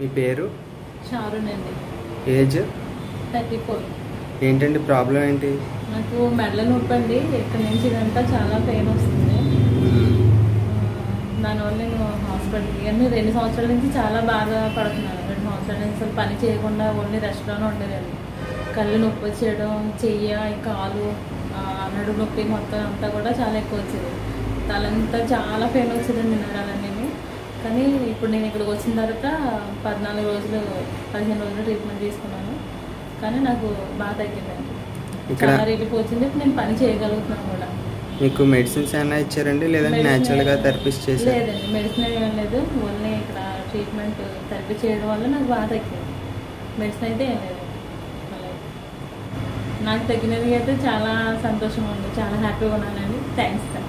as 34 ఏంటండి problem ఏంటి నాకు మెడల నొప్పి అండి ఇక్కడ నుంచి ఇదంతా చాలా పెయిన్ వస్తుంది దాని వల్ల నేను హాస్పిటల్ కి అన్ని 2 సంవత్సరాల నుంచి చాలా బాగా పడుతున్నాను 2 సంవత్సరాల నుంచి అసలు పని చేయకుండా ఓన్లీ రెస్ట్ లోనే ఉండేదాన్ని కళ్ళు నొప్పి వచ్చేయడం చెయ్య కాలు నడుము నొప్పి మొత్తం అంతా కూడా చాలా ఎక్కువ వచ్చేది తలంతా చాలా పెయిన్ వచ్చేదండి నరాలన్నీ కానీ ఇప్పుడు నేను ఇక్కడికి వచ్చిన తర్వాత 14 రోజులు 15 రోజులు ట్రీట్మెంట్ తీసుకున్నాను కానీ నాకు బాధ తగ్గిందండి ఇక్కడ రిలీఫ్ వచ్చింది ఇప్పుడు నేను పని చేయగలుగుతున్నాను కూడా మీకు మెడిసిన్స్ ఏమైనా ఇచ్చారండి లేదంటే నేచురల్ గా థెరపీ చేశారు లేదండి మెడిసిన్ ఏమీ లేదు ఓన్లీ ఇక్కడ ట్రీట్మెంట్ థెరపీ చేయడం వల్ల నాకు బాధ తగ్గింది మెడిసిన్ అయితే ఏమీ లేదు నాకు తగ్గినది అయితే చాలా సంతోషంగా ఉంది చాలా హ్యాపీగా ఉన్నానండి థాంక్స్